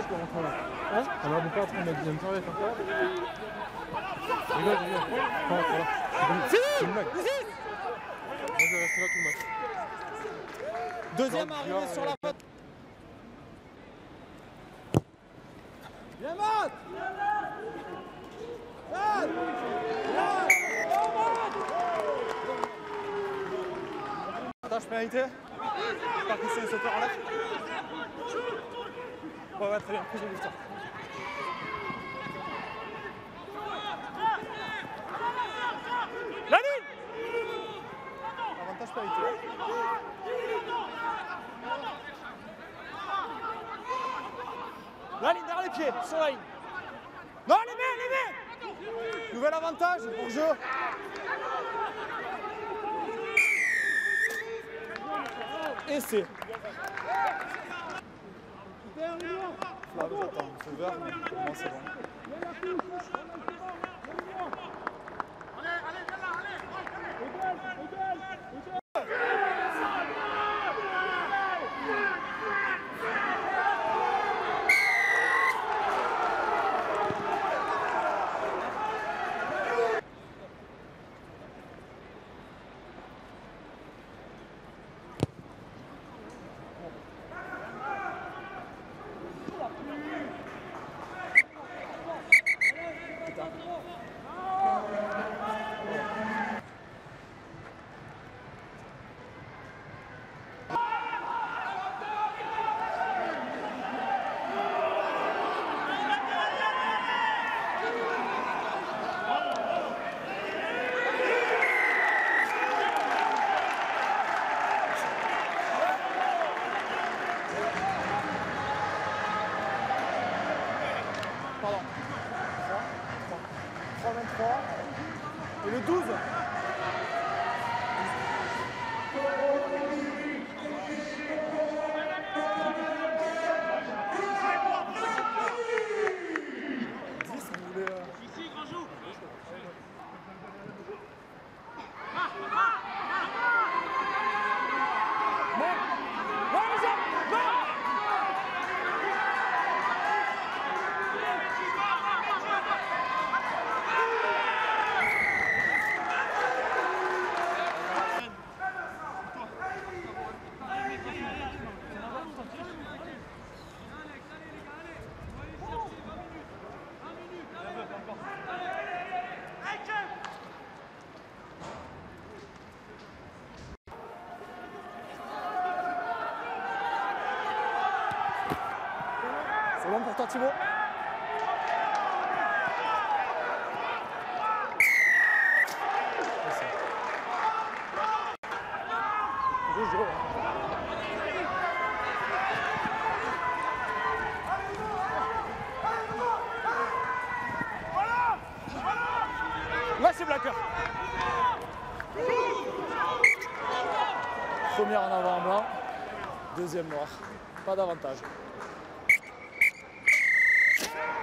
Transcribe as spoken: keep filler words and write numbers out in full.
serviette pour rentrer là. Hein? Elle m'a pas en train de mettre une serviette encore. Rigole, rigole. Voilà, voilà. C'est une blague. Moi je vais rester là tout le match. Deuxième arrivée sur la faute. Viens, Matt! Matt! Attache pénalité. Par contre, c'est le sauteur en l'air. Ouais, ouais, très bien. J'ai vu ça. La ligne! Avantage pénalité. La ligne derrière les pieds, sur la ligne. Non, les mains, les mains. Nouvel avantage pour le jeu. Et c'est. Là, vous attendez, c'est vert, mais pour moi, c'est bon. Allez, allez, viens là, allez. Égale, égale, égale. Et le douze. C'est bon pour toi, Thibaut. Là, c'est Blacker. Première en avant en blanc, deuxième noir. Pas d'avantage. Yeah!